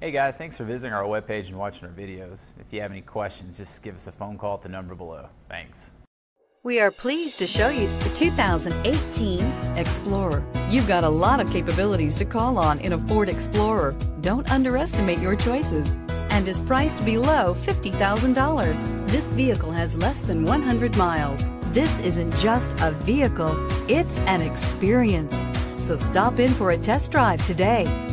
Hey guys, thanks for visiting our webpage and watching our videos. If you have any questions, just give us a phone call at the number below. Thanks. We are pleased to show you the 2018 Explorer. You've got a lot of capabilities to call on in a Ford Explorer. Don't underestimate your choices, and is priced below $50,000. This vehicle has less than 100 miles. This isn't just a vehicle, it's an experience. So stop in for a test drive today.